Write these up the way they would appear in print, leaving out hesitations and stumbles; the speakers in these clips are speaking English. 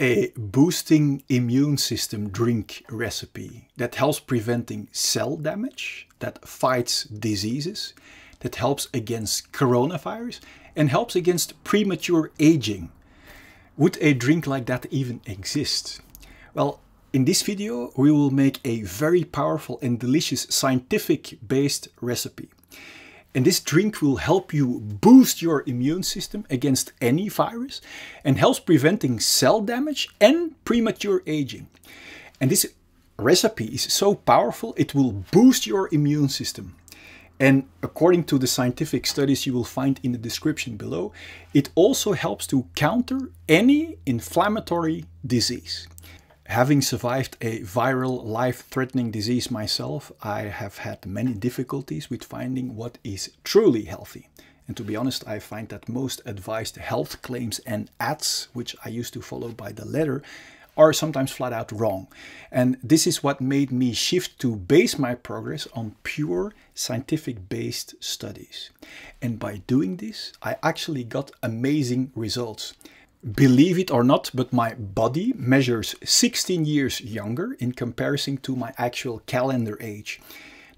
a boosting immune system drink recipe that helps preventing cell damage, that fights diseases, that helps against coronavirus and helps against premature aging. Would a drink like that even exist? Well, in this video we will make a very powerful and delicious scientific-based recipe. And this drink will help you boost your immune system against any virus and helps preventing cell damage and premature aging. And this recipe is so powerful, it will boost your immune system. And according to the scientific studies you will find in the description below, it also helps to counter any inflammatory disease. Having survived a viral life-threatening disease myself, I have had many difficulties with finding what is truly healthy. And to be honest, I find that most advised health claims and ads, which I used to follow by the letter, are sometimes flat out wrong. And this is what made me shift to base my progress on pure scientific-based studies. And by doing this, I actually got amazing results. Believe it or not, but my body measures 16 years younger in comparison to my actual calendar age.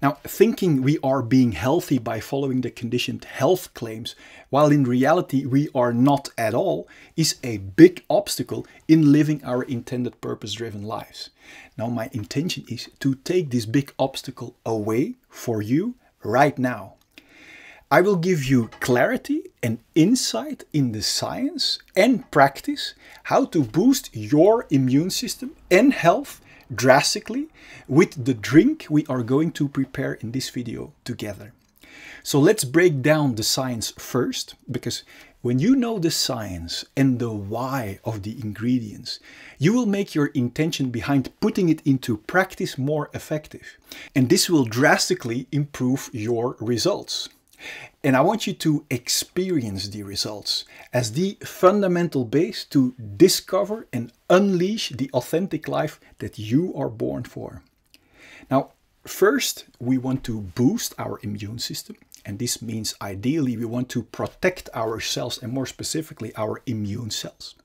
Now, thinking we are being healthy by following the conditioned health claims, while in reality we are not at all, is a big obstacle in living our intended purpose-driven lives. Now, my intention is to take this big obstacle away for you right now. I will give you clarity and insight in the science and practice how to boost your immune system and health drastically with the drink we are going to prepare in this video together. So let's break down the science first, because when you know the science and the why of the ingredients, you will make your intention behind putting it into practice more effective. And this will drastically improve your results. And I want you to experience the results as the fundamental base to discover and unleash the authentic life that you are born for. Now, first, we want to boost our immune system. And this means ideally we want to protect ourselves and more specifically our immune cells.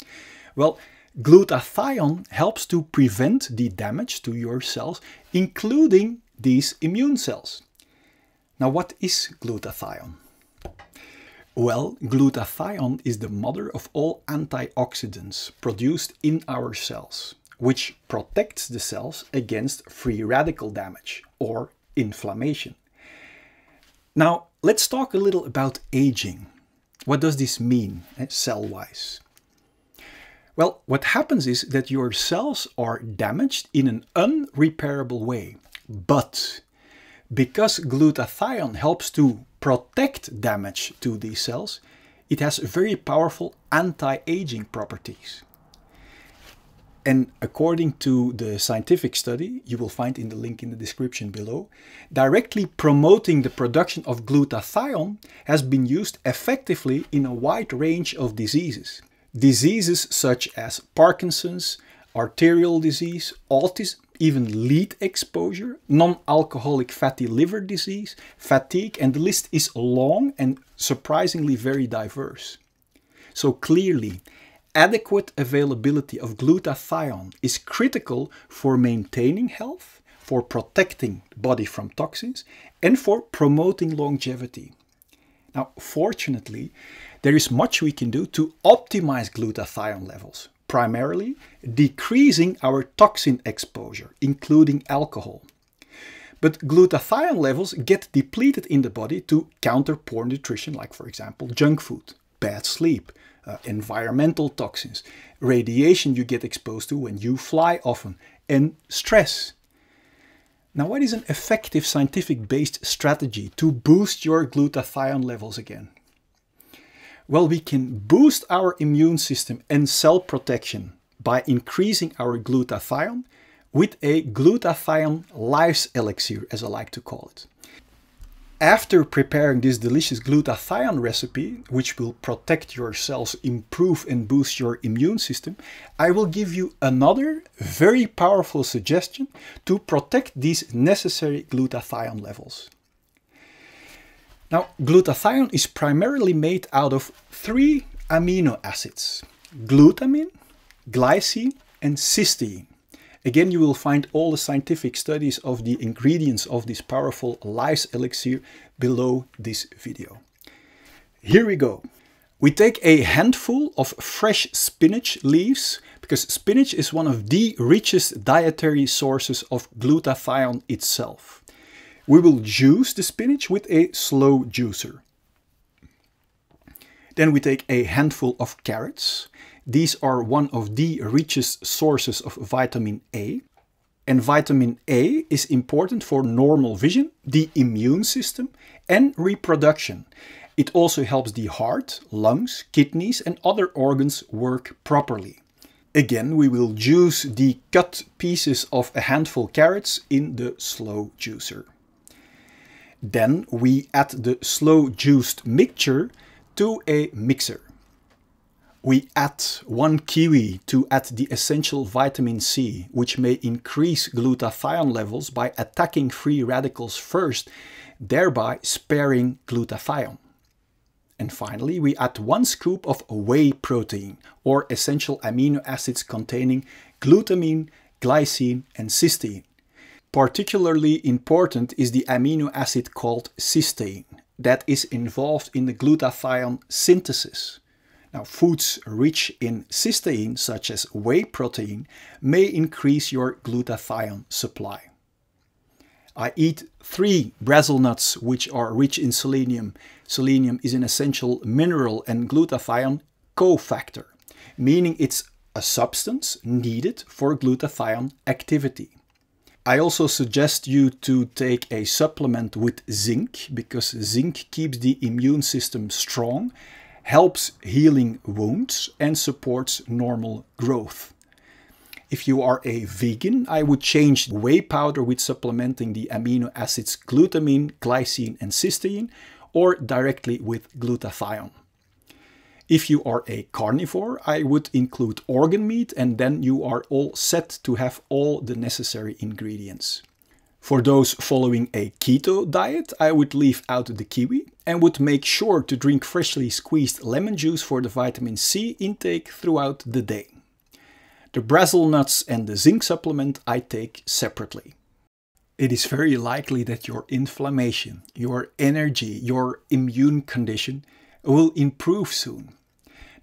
Well, glutathione helps to prevent the damage to your cells, including these immune cells. Now, what is glutathione? Well, glutathione is the mother of all antioxidants produced in our cells, which protects the cells against free radical damage or inflammation. Now, let's talk a little about aging. What does this mean cell-wise? Well, what happens is that your cells are damaged in an unrepairable way, but because glutathione helps to protect damage to these cells, it has very powerful anti-aging properties. And according to the scientific study, you will find in the link in the description below, directly promoting the production of glutathione has been used effectively in a wide range of diseases. Diseases such as Parkinson's, arterial disease, autism, even lead exposure, non-alcoholic fatty liver disease, fatigue, and the list is long and surprisingly very diverse. So clearly, adequate availability of glutathione is critical for maintaining health, for protecting the body from toxins, and for promoting longevity. Now, fortunately, there is much we can do to optimize glutathione levels. Primarily decreasing our toxin exposure, including alcohol. But glutathione levels get depleted in the body to counter poor nutrition, like for example junk food, bad sleep, environmental toxins, radiation you get exposed to when you fly often, and stress. Now, what is an effective scientific-based strategy to boost your glutathione levels again? Well, we can boost our immune system and cell protection by increasing our glutathione with a glutathione life's elixir, as I like to call it. After preparing this delicious glutathione recipe, which will protect your cells, improve and boost your immune system, I will give you another very powerful suggestion to protect these necessary glutathione levels. Now, glutathione is primarily made out of three amino acids: glutamine, glycine and cysteine. Again, you will find all the scientific studies of the ingredients of this powerful life's elixir below this video. Here we go. We take a handful of fresh spinach leaves, because spinach is one of the richest dietary sources of glutathione itself. We will juice the spinach with a slow juicer. Then we take a handful of carrots. These are one of the richest sources of vitamin A. And vitamin A is important for normal vision, the immune system, and reproduction. It also helps the heart, lungs, kidneys, and other organs work properly. Again, we will juice the cut pieces of a handful carrots in the slow juicer. Then we add the slow juiced mixture to a mixer. We add 1 kiwi to add the essential vitamin C, which may increase glutathione levels by attacking free radicals first, thereby sparing glutathione. And finally, we add 1 scoop of whey protein, or essential amino acids containing glutamine, glycine, and cysteine. Particularly important is the amino acid called cysteine that is involved in the glutathione synthesis. Now, foods rich in cysteine, such as whey protein, may increase your glutathione supply. I eat 3 Brazil nuts, which are rich in selenium. Selenium is an essential mineral and glutathione cofactor, meaning it's a substance needed for glutathione activity. I also suggest you to take a supplement with zinc, because zinc keeps the immune system strong, helps healing wounds, and supports normal growth. If you are a vegan, I would change whey powder with supplementing the amino acids glutamine, glycine, and cysteine, or directly with glutathione. If you are a carnivore, I would include organ meat, and then you are all set to have all the necessary ingredients. For those following a keto diet, I would leave out the kiwi and would make sure to drink freshly squeezed lemon juice for the vitamin C intake throughout the day. The Brazil nuts and the zinc supplement I take separately. It is very likely that your inflammation, your energy, your immune condition will improve soon.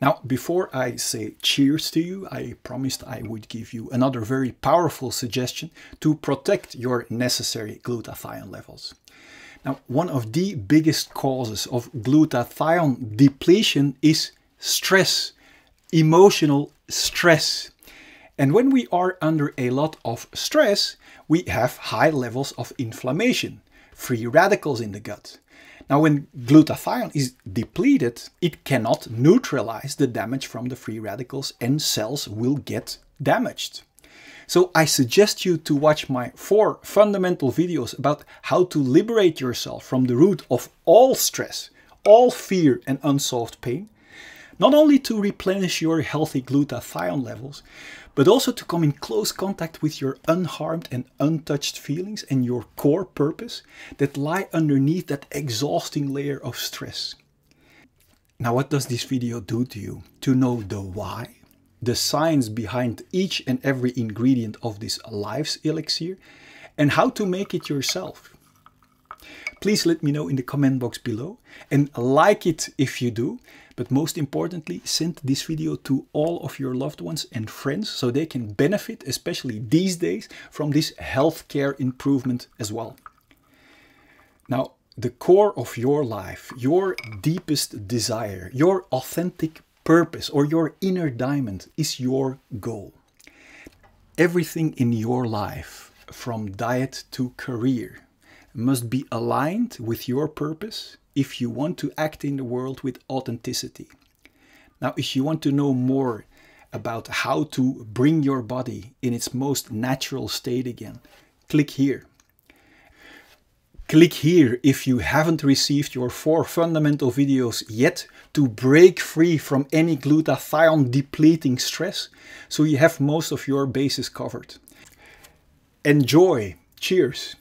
Now, before I say cheers to you, I promised I would give you another very powerful suggestion to protect your necessary glutathione levels. Now, one of the biggest causes of glutathione depletion is stress, emotional stress. And when we are under a lot of stress, we have high levels of inflammation, free radicals in the gut. Now, when glutathione is depleted, it cannot neutralize the damage from the free radicals and cells will get damaged. So I suggest you to watch my 4 fundamental videos about how to liberate yourself from the root of all stress, all fear and unsolved pain, not only to replenish your healthy glutathione levels, but also to come in close contact with your unharmed and untouched feelings and your core purpose that lie underneath that exhausting layer of stress. Now, what does this video do to you? To know the why, the science behind each and every ingredient of this life's elixir, and how to make it yourself. Please let me know in the comment box below, and like it if you do, but most importantly, send this video to all of your loved ones and friends so they can benefit, especially these days, from this healthcare improvement as well. Now, the core of your life, your deepest desire, your authentic purpose or your inner diamond is your goal. Everything in your life, from diet to career, must be aligned with your purpose if you want to act in the world with authenticity. Now, if you want to know more about how to bring your body in its most natural state again, click here. Click here if you haven't received your 4 fundamental videos yet to break free from any glutathione depleting stress, so you have most of your bases covered. Enjoy! Cheers!